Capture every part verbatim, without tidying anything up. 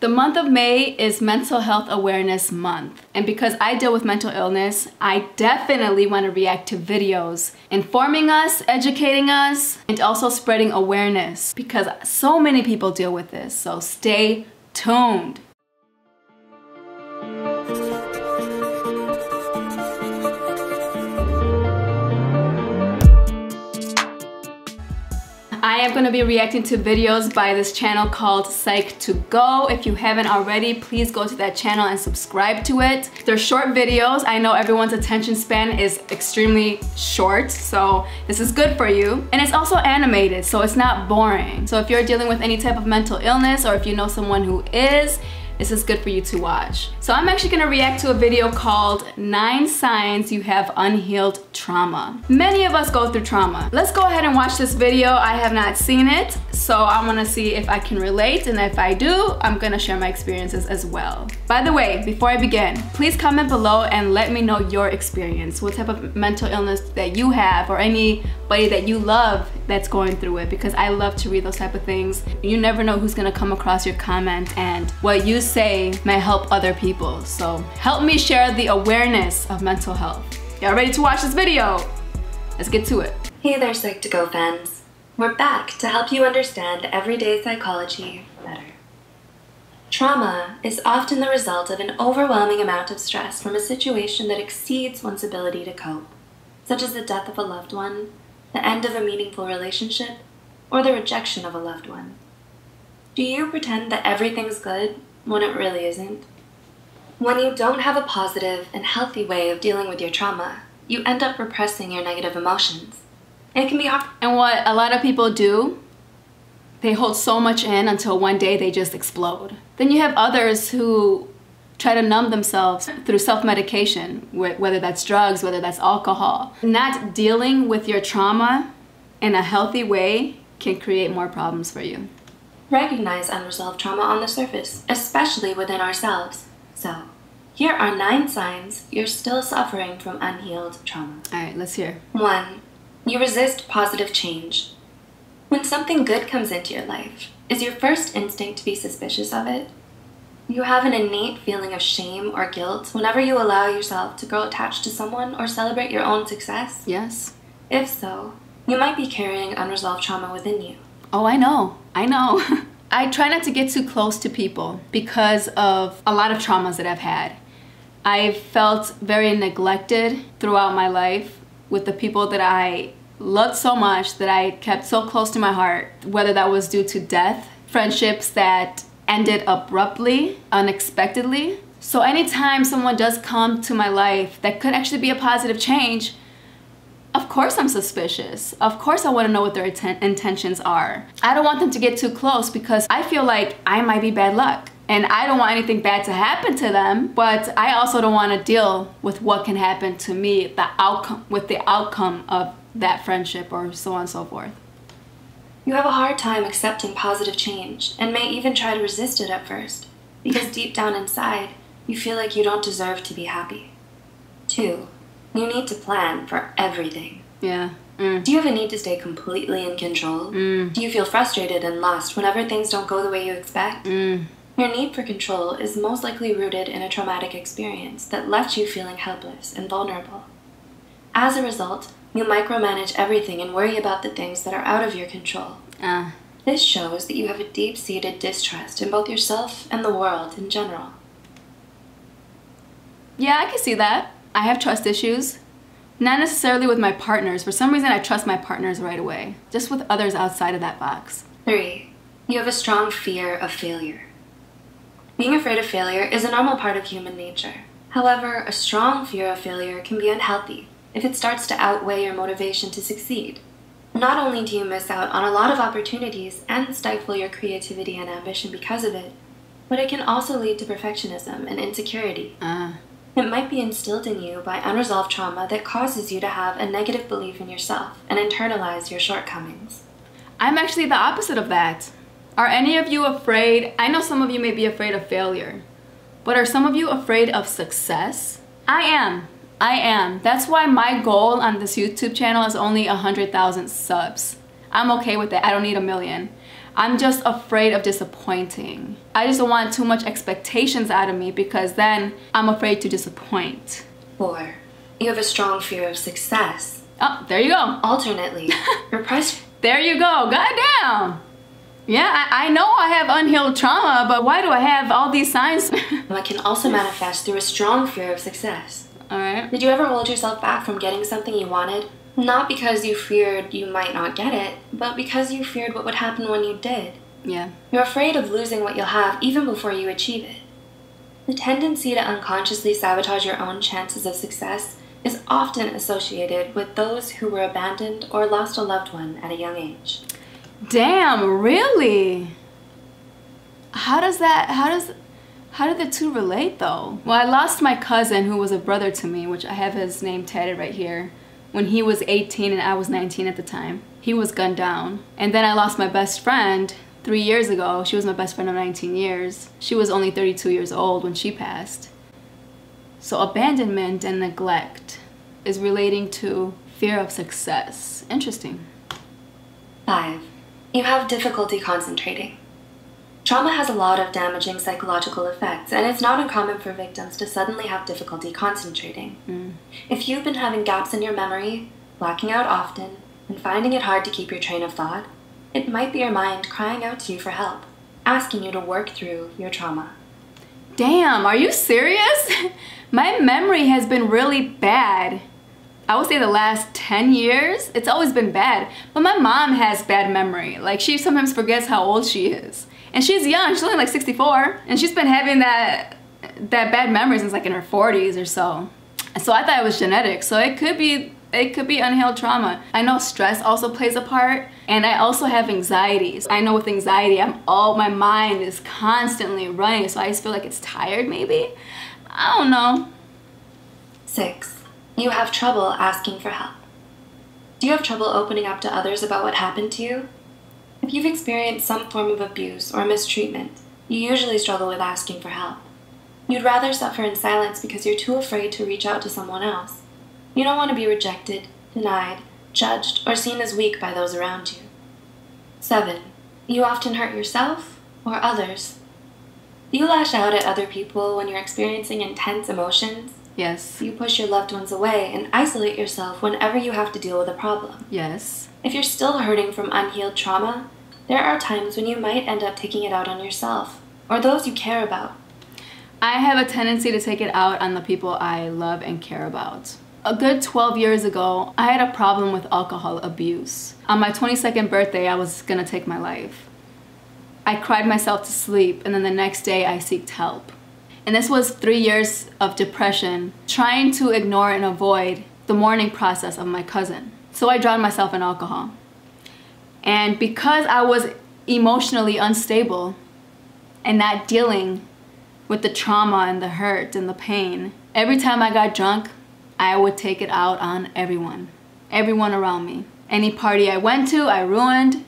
The month of May is Mental Health Awareness Month, and because I deal with mental illness, I definitely want to react to videos informing us, educating us, and also spreading awareness because so many people deal with this, so stay tuned. I am going to be reacting to videos by this channel called Psych to Go. If you haven't already, please go to that channel and subscribe to it. They're short videos. I know everyone's attention span is extremely short, so this is good for you. And it's also animated, so it's not boring. So if you're dealing with any type of mental illness or if you know someone who is, this is good for you to watch. So I'm actually gonna react to a video called Nine Signs You Have Unhealed Trauma. Many of us go through trauma. Let's go ahead and watch this video. I have not seen it, so I wanna see if I can relate, and if I do, I'm gonna share my experiences as well. By the way, before I begin, please comment below and let me know your experience, what type of mental illness that you have or anybody that you love that's going through it, because I love to read those type of things. You never know who's gonna come across your comment, and what you say may help other people. So help me share the awareness of mental health. Y'all ready to watch this video? Let's get to it. Hey there, Psych to Go fans. We're back to help you understand everyday psychology better. Trauma is often the result of an overwhelming amount of stress from a situation that exceeds one's ability to cope, such as the death of a loved one, the end of a meaningful relationship, or the rejection of a loved one. Do you pretend that everything's good when it really isn't? When you don't have a positive and healthy way of dealing with your trauma, you end up repressing your negative emotions. It can be hard. And what a lot of people do, they hold so much in until one day they just explode. Then you have others who try to numb themselves through self-medication, whether that's drugs, whether that's alcohol. Not dealing with your trauma in a healthy way can create more problems for you. Recognize unresolved trauma on the surface, especially within ourselves. So, here are nine signs you're still suffering from unhealed trauma. All right, let's hear. One, you resist positive change. When something good comes into your life, is your first instinct to be suspicious of it? You have an innate feeling of shame or guilt whenever you allow yourself to grow attached to someone or celebrate your own success? Yes. If so, you might be carrying unresolved trauma within you. Oh, I know. I know. I try not to get too close to people because of a lot of traumas that I've had. I've felt very neglected throughout my life with the people that I loved so much, that I kept so close to my heart, whether that was due to death, friendships that ended abruptly, unexpectedly. So anytime someone does come to my life that could actually be a positive change, of course I'm suspicious. Of course I want to know what their intentions are. I don't want them to get too close because I feel like I might be bad luck. And I don't want anything bad to happen to them, but I also don't want to deal with what can happen to me, the outcome, with the outcome of that friendship or so on and so forth. You have a hard time accepting positive change and may even try to resist it at first because deep down inside, you feel like you don't deserve to be happy. Two, you need to plan for everything. Yeah. Mm. Do you have a need to stay completely in control? Mm. Do you feel frustrated and lost whenever things don't go the way you expect? Mm. Your need for control is most likely rooted in a traumatic experience that left you feeling helpless and vulnerable. As a result, you micromanage everything and worry about the things that are out of your control. Uh. This shows that you have a deep-seated distrust in both yourself and the world in general. Yeah, I can see that. I have trust issues, not necessarily with my partners. For some reason, I trust my partners right away, just with others outside of that box. Three, you have a strong fear of failure. Being afraid of failure is a normal part of human nature. However, a strong fear of failure can be unhealthy if it starts to outweigh your motivation to succeed. Not only do you miss out on a lot of opportunities and stifle your creativity and ambition because of it, but it can also lead to perfectionism and insecurity. Uh. It might be instilled in you by unresolved trauma that causes you to have a negative belief in yourself and internalize your shortcomings. I'm actually the opposite of that. Are any of you afraid? I know some of you may be afraid of failure, but are some of you afraid of success? I am. I am. That's why my goal on this YouTube channel is only one hundred thousand subs. I'm okay with that. I don't need a million. I'm just afraid of disappointing. I just don't want too much expectations out of me because then I'm afraid to disappoint. Or you have a strong fear of success. Oh, there you go. Alternately, you're pressed. There you go. Goddamn. Yeah, I, I know I have unhealed trauma, but why do I have all these signs? It can also manifest through a strong fear of success. All right. Did you ever hold yourself back from getting something you wanted? Not because you feared you might not get it, but because you feared what would happen when you did. Yeah. You're afraid of losing what you'll have even before you achieve it. The tendency to unconsciously sabotage your own chances of success is often associated with those who were abandoned or lost a loved one at a young age. Damn, really? How does that, how does, how do the two relate though? Well, I lost my cousin who was a brother to me, which I have his name tatted right here, when he was eighteen and I was nineteen at the time. He was gunned down. And then I lost my best friend three years ago. She was my best friend of nineteen years. She was only thirty-two years old when she passed. So abandonment and neglect is relating to fear of success. Interesting. Five. You have difficulty concentrating. Trauma has a lot of damaging psychological effects, and it's not uncommon for victims to suddenly have difficulty concentrating. Mm. If you've been having gaps in your memory, blacking out often, and finding it hard to keep your train of thought, it might be your mind crying out to you for help, asking you to work through your trauma. Damn, are you serious? My memory has been really bad. I would say the last ten years, it's always been bad. But my mom has bad memory. Like, she sometimes forgets how old she is. And she's young, she's only like sixty-four. And she's been having that that bad memory since like in her forties or so. So I thought it was genetic. So it could be, it could be unhealed trauma. I know stress also plays a part. And I also have anxieties. I know with anxiety, I'm all, my mind is constantly running. So I just feel like it's tired maybe. I don't know. Six. You have trouble asking for help. Do you have trouble opening up to others about what happened to you? If you've experienced some form of abuse or mistreatment, you usually struggle with asking for help. You'd rather suffer in silence because you're too afraid to reach out to someone else. You don't want to be rejected, denied, judged, or seen as weak by those around you. Seven. You often hurt yourself or others. Do you lash out at other people when you're experiencing intense emotions? Yes. You push your loved ones away and isolate yourself whenever you have to deal with a problem. Yes. If you're still hurting from unhealed trauma, there are times when you might end up taking it out on yourself or those you care about. I have a tendency to take it out on the people I love and care about. A good twelve years ago, I had a problem with alcohol abuse. On my twenty-second birthday, I was gonna take my life. I cried myself to sleep, and then the next day I seeked help. And this was three years of depression, trying to ignore and avoid the mourning process of my cousin. So I drowned myself in alcohol. And because I was emotionally unstable and not dealing with the trauma and the hurt and the pain, every time I got drunk, I would take it out on everyone, everyone around me. Any party I went to, I ruined.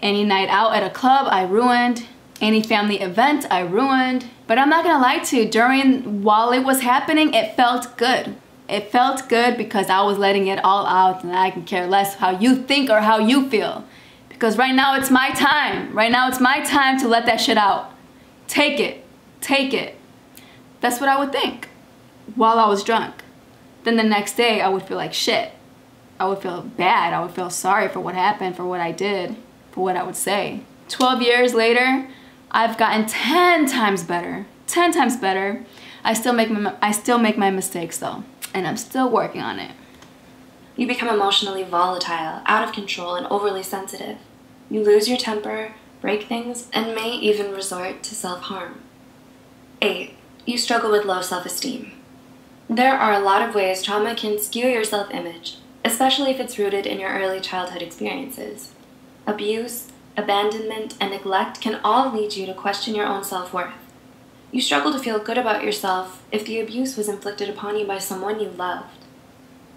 Any night out at a club, I ruined. Any family event, I ruined. But I'm not gonna lie to you, during, while it was happening, it felt good. It felt good because I was letting it all out and I can care less how you think or how you feel. Because right now it's my time. Right now it's my time to let that shit out. Take it, take it. That's what I would think while I was drunk. Then the next day I would feel like shit. I would feel bad, I would feel sorry for what happened, for what I did, for what I would say. twelve years later, I've gotten ten times better, ten times better. I still make my, I still make my mistakes though, and I'm still working on it. You become emotionally volatile, out of control, and overly sensitive. You lose your temper, break things, and may even resort to self-harm. Eight, you struggle with low self-esteem. There are a lot of ways trauma can skew your self-image, especially if it's rooted in your early childhood experiences. Abuse, abandonment, and neglect can all lead you to question your own self-worth. You struggle to feel good about yourself if the abuse was inflicted upon you by someone you loved.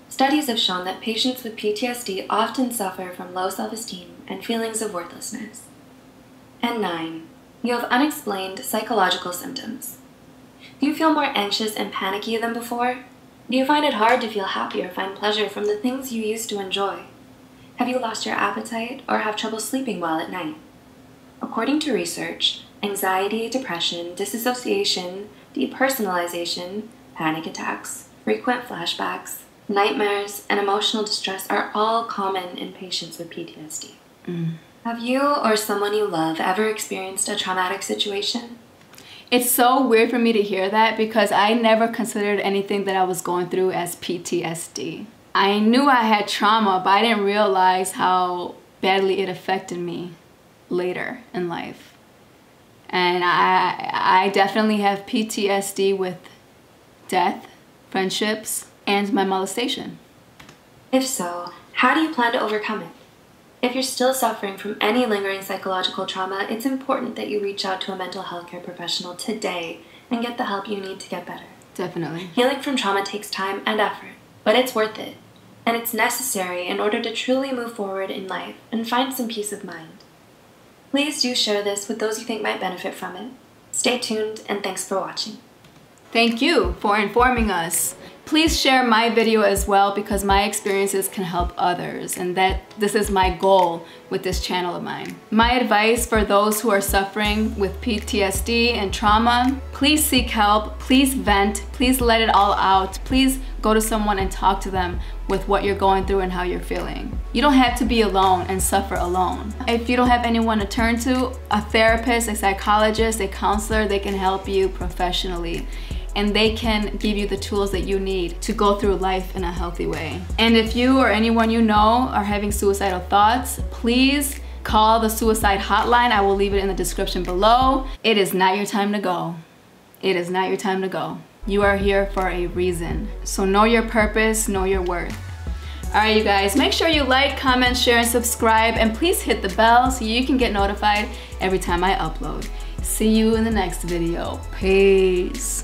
Studies have shown that patients with P T S D often suffer from low self-esteem and feelings of worthlessness. And nine, you have unexplained psychological symptoms. Do you feel more anxious and panicky than before? Do you find it hard to feel happy or find pleasure from the things you used to enjoy? Have you lost your appetite or have trouble sleeping well at night? According to research, anxiety, depression, disassociation, depersonalization, panic attacks, frequent flashbacks, nightmares, and emotional distress are all common in patients with P T S D. Mm. Have you or someone you love ever experienced a traumatic situation? It's so weird for me to hear that because I never considered anything that I was going through as P T S D. I knew I had trauma, but I didn't realize how badly it affected me later in life. And I, I definitely have P T S D with death, friendships, and my molestation. If so, how do you plan to overcome it? If you're still suffering from any lingering psychological trauma, it's important that you reach out to a mental health care professional today and get the help you need to get better. Definitely. Healing from trauma takes time and effort, but it's worth it. And it's necessary in order to truly move forward in life and find some peace of mind. Please do share this with those you think might benefit from it. Stay tuned, and thanks for watching. Thank you for informing us. Please share my video as well because my experiences can help others, and that this is my goal with this channel of mine. My advice for those who are suffering with P T S D and trauma, please seek help, please vent, please let it all out. Please go to someone and talk to them with what you're going through and how you're feeling. You don't have to be alone and suffer alone. If you don't have anyone to turn to, a therapist, a psychologist, a counselor, they can help you professionally. And they can give you the tools that you need to go through life in a healthy way. And if you or anyone you know are having suicidal thoughts, please call the suicide hotline. I will leave it in the description below. It is not your time to go. It is not your time to go. You are here for a reason. So know your purpose, know your worth. All right, you guys, make sure you like, comment, share, and subscribe, and please hit the bell so you can get notified every time I upload. See you in the next video. Peace.